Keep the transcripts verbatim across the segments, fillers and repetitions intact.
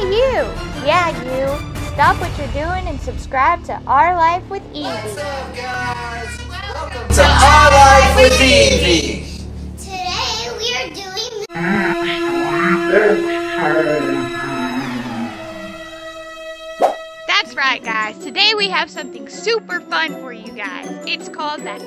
Hey you! Yeah you! Stop what you're doing and subscribe to Our Life with Evey. What's up guys? Welcome to Our Life with Evey! Today we are doing the... That's right guys, today we have something super fun for you guys. It's called that.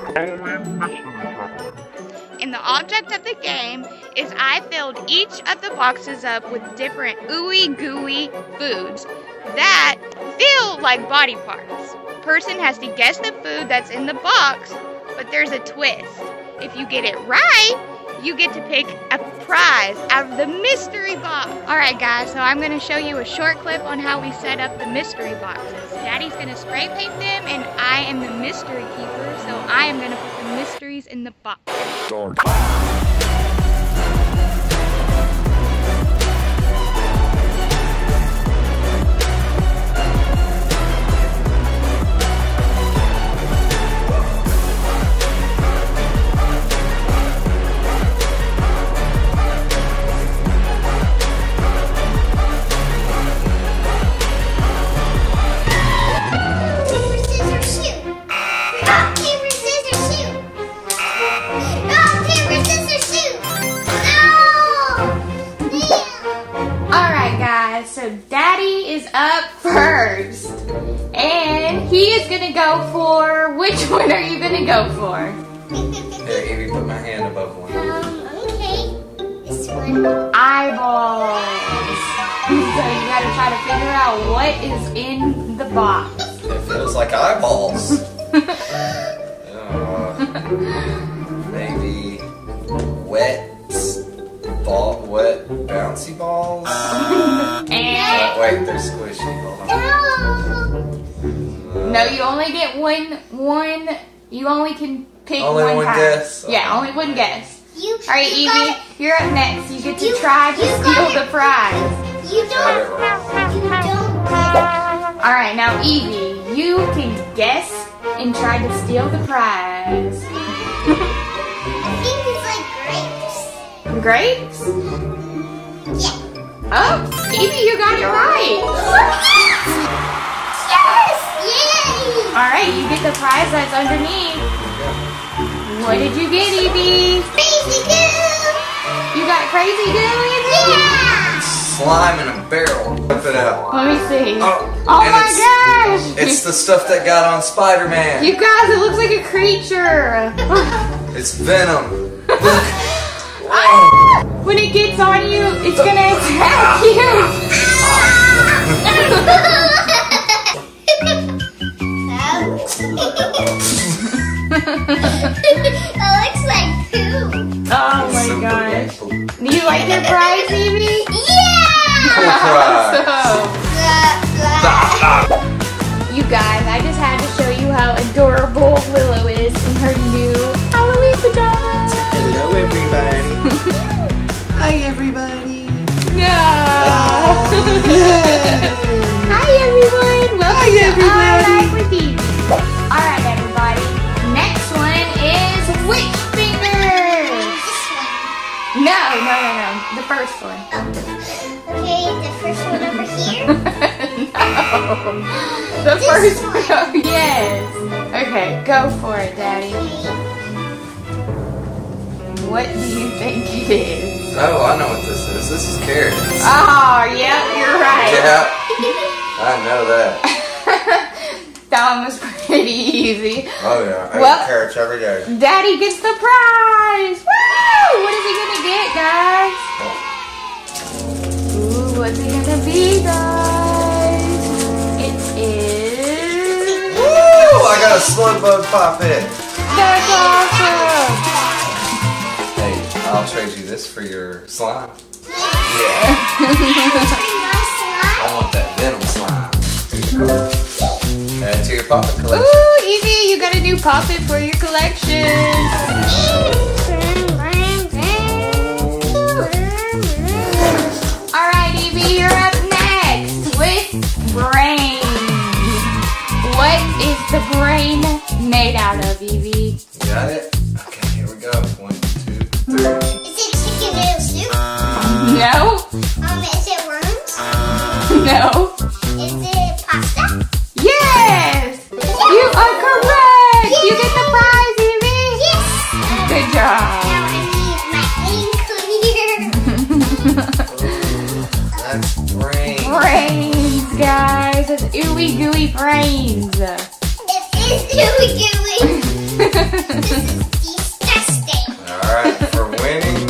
And the object of the game is I filled each of the boxes up with different ooey gooey foods that feel like body parts. Person has to guess the food that's in the box, but there's a twist. If you get it right, you get to pick a prize out of the mystery box. Alright guys, so I'm going to show you a short clip on how we set up the mystery boxes. Daddy's going to spray paint them and I am the mystery keeper, so I am going to put the mysteries in the box. Start. So Daddy is up first, and he is gonna go for, which one are you gonna go for? There, Evie, put my hand above one. Um, okay, this one. Eyeballs. So you gotta try to figure out what is in the box. It feels like eyeballs. uh, maybe wet ball, wet bouncy balls. Wait, they're squishy. Hold on. No. No, you only get one. One. You only can pick only one, one time. Guess. Yeah, only one guess. You, all right, you Evie, you're up next. You get to you, try to steal the prize. You don't. You don't. All right, now Evie, you can guess and try to steal the prize. I think it's like grapes. Grapes? Yeah. Oh, Evie, you got it right! Yes! Yes! Yay! Alright, you get the prize that's underneath. What did you get, Evie? Crazy goo! You got crazy goo, Evie? Yeah! Slime in a barrel. Whip it out. Let me see. Oh, oh my it's, gosh! It's the stuff that got on Spider-Man. You guys, it looks like a creature. It's venom. Oh! When it gets on you, it's gonna attack you! That looks like poo. Oh my gosh. Do you like your prize, Evie? Yeah! Awesome. You guys, I just had to show you how adorable Willow is in her new Halloween pajamas. Hello everybody. Hi everybody! Yeah! Oh, yeah. Hi everyone! Welcome Hi, everybody. to Our Life with Evey. Alright everybody, next one is Witch Fingers! No, no, no, no. The first one. Oh. Okay, the first one over here? No. The this first one. Oh, yes. Okay, go for it, Daddy. What do you think it is? Oh, I know what this is. This is carrots. Oh, yeah, you're right. Yeah, I know that. That one was pretty easy. Oh, yeah. I well, eat carrots every day. Daddy gets the prize. Woo! What is he going to get, guys? Ooh, what's it going to be, guys? It is... Woo! I got a slug bug pop-in. That's awesome. I'll trade you this for your slime. Yeah. I want that venom slime. Add to your Poppet collection. Ooh, Evie, you got a new Poppet for your collection. All right, Evie, you're up next with brain. What is the brain made out of, Evie? You got it? Okay, here we go. One. Is it chicken noodle soup? No. Um, is it worms? No. Is it pasta? Yes! Yes. You are correct! Yes. You get the prize, Evey! Yes! Good job! Now I need my ankle here. That's brains. Brains, guys. It's ooey gooey brains. It is ooey gooey. This is disgusting. Alright, for winning,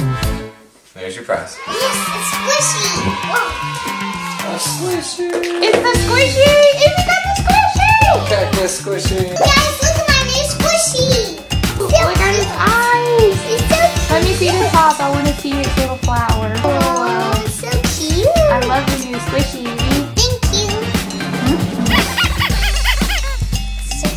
there's your prize. Yes, it's squishy. Whoa. A squishy. It's the squishy! Evey got the squishy! Got the squishy. Guys, look at my new squishy! Look at his eyes! It's so cute! Let me see the top. I want to see his little flower. Oh, it's so cute! I love the new squishy. Thank you! So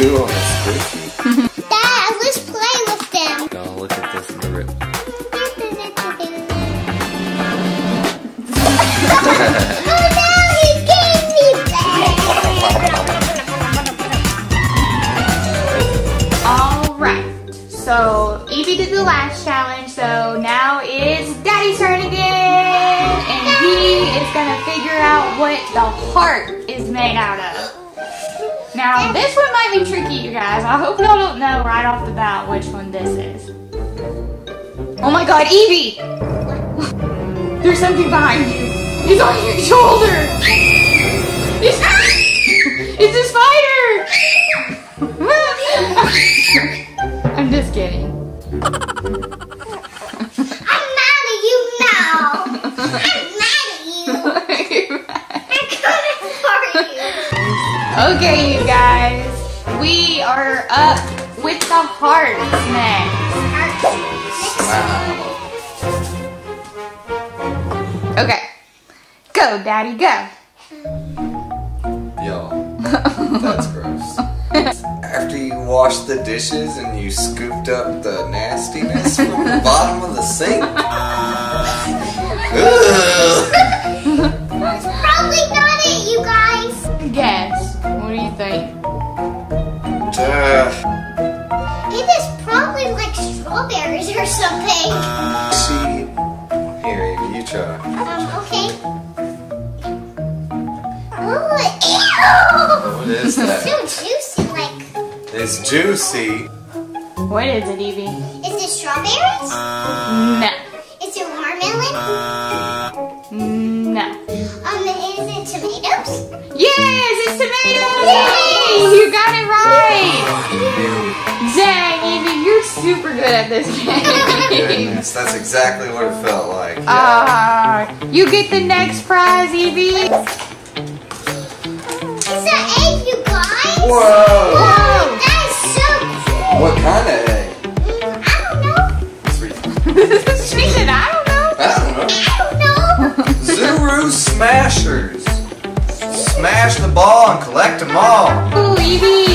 cute! Goo on a squishy. Dad, let's play with them. So, Evey did the last challenge, so now it's Daddy's turn again! And he is gonna figure out what the heart is made out of. Now, this one might be tricky, you guys. I hope y'all don't know right off the bat which one this is. Oh my god, Evey! There's something behind you! It's on your shoulder! It's, it's a spider! I'm just kidding. I'm mad at you now. I'm mad at you. I couldn't for you. Okay, you guys. We are up with the hearts next. Wow. Okay. Go, Daddy, go. Yo, that's gross. After you washed the dishes and you scooped up the nastiness from the bottom of the sink. That's probably not it, you guys. Guess. What do you think? Uh, it is probably like strawberries or something. See? Here, you try. Um, okay. Ooh, ew! What is that? It's so juicy, like. It's juicy. What is it, Evey? Is it strawberries? Uh, no. Is it watermelon? Uh, no. Um, is it tomatoes? Yes, it's tomatoes! Yay! You got it right! Dang, Evey, you're super good at this game. Goodness, that's exactly what it felt like. Ah, yeah. uh, You get the next prize, Evey. It's an egg, you guys! Whoa! Whoa. What kind of egg? Mm, I don't know. She said, I don't know. I don't know. I don't know. Zuru Smashers. Smash the ball and collect them all. Ooh, Evey.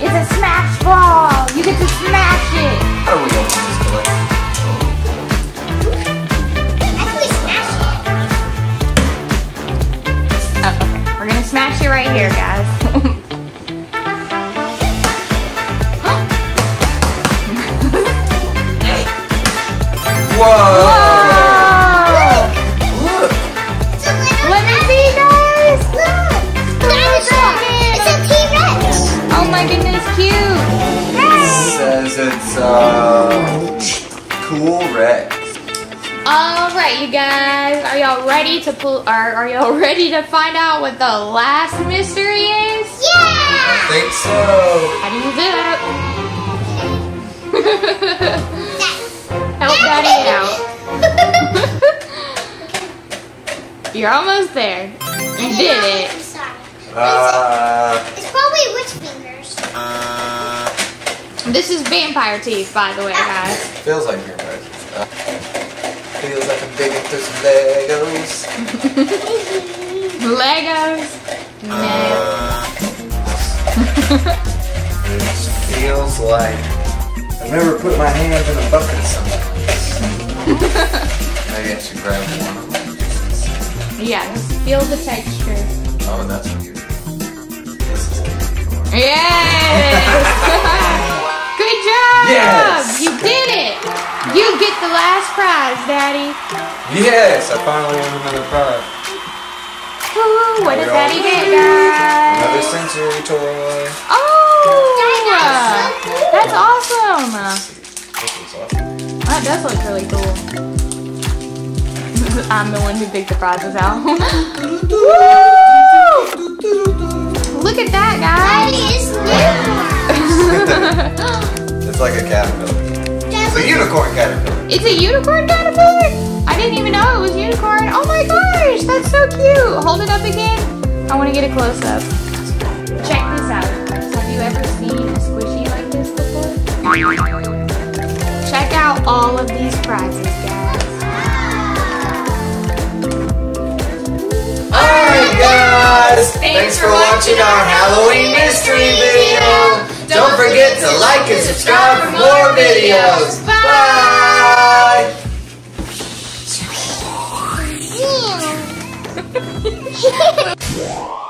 It's a smash ball. You get to smash it. How do we open this collection? How do we smash it? Oh, we're going to smash it right here, guys. Whoa! Whoa. Look! Look! Let me see, guys! Look! Dinosaur! It's a T-Rex! Oh my goodness, cute! It says it's a uh, cool Rex. Alright, you guys. Are y'all ready to pull are are y'all ready to find out what the last mystery is? Yeah! I think so. How do you do that? Help Daddy out. You're almost there. You did it. I'm sorry. Uh, it's probably witch fingers. Uh, this is vampire teeth, by the way, guys. Feels like vampire teeth. Uh, feels like I'm digging through some Legos. Legos. No. Uh, it feels like I've never put my hands in a bucket or something. Maybe I should grab one of them. Yeah, just feel the texture. Oh, that's what you do. This is what you do. Yes! Good job! Yes! You did it! You prize, Daddy. Yes, I finally won another prize. Ooh, what does Daddy get, guys? Another sensory toy. Oh, uh, that's awesome. This is awesome. That does look really cool. I'm the one who picked the prizes out. Woo! Look at that, guys. It's like a caterpillar. It's a unicorn caterpillar. It's a unicorn caterpillar? I didn't even know it was unicorn. Oh my gosh, that's so cute. Hold it up again. I want to get a close-up. Check this out. Have you ever seen a squishy like this before? Check out all of these prizes, guys. Alright guys, thanks for watching our Halloween mystery video. Don't forget to like and subscribe for more videos. Bye! Bye.